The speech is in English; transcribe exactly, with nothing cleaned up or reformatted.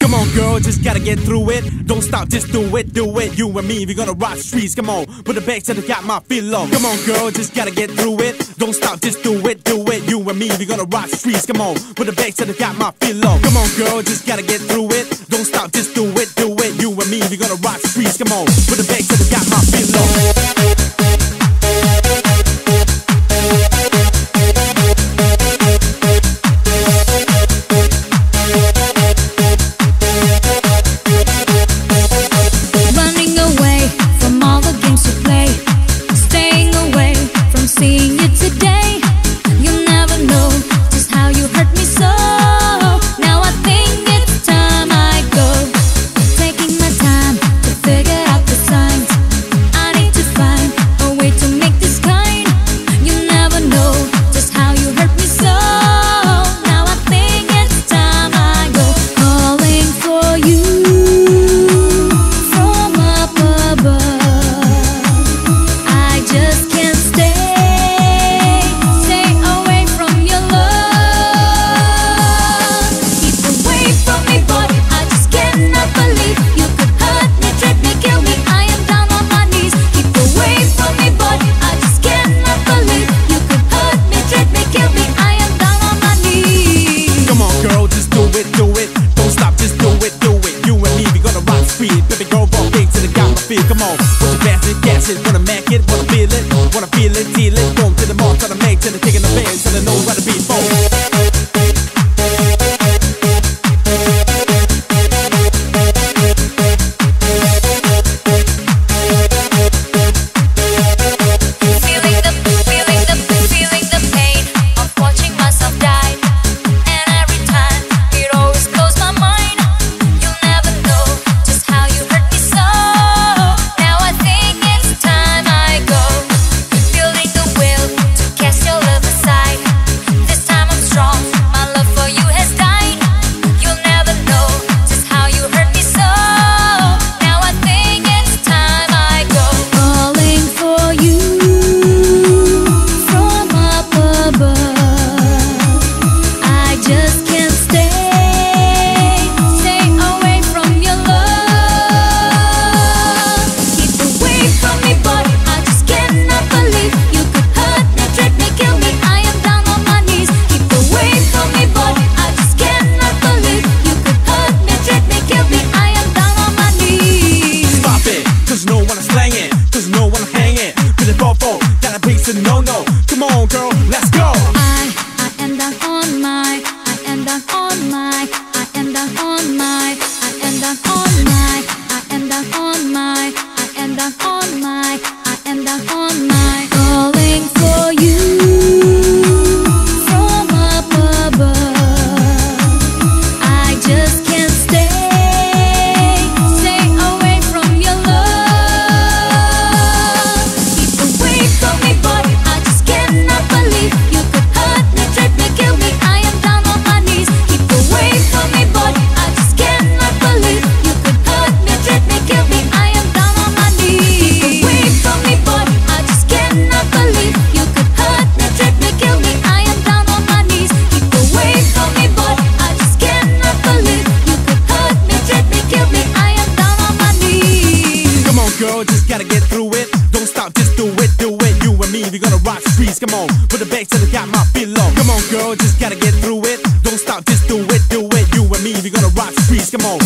Come on, girl, just gotta get through it. Don't stop, just do it, do it. You and me, we're gonna rock streets. Come on, put the back to the got my feel low. Come on, girl, just gotta get through it. Don't stop, just do it, do it. You and me, we're gonna rock streets. Come on, put the back to the got my feel low. Come on, girl, just gotta get through it. Don't stop, just do it, do it. You and me, we're gonna rock streets. Come on, put the back to the got my feel low. Come on, put your fast and gas it, wanna make it, wanna feel it, wanna feel it, deal it, boom to the mall, try to make, till they're taking the band, till they know how to be bold. Come on, put the back till I got my feel low. Come on, girl, just gotta get through it. Don't stop, just do it, do it. You and me, we're gonna rock the streets. Come on,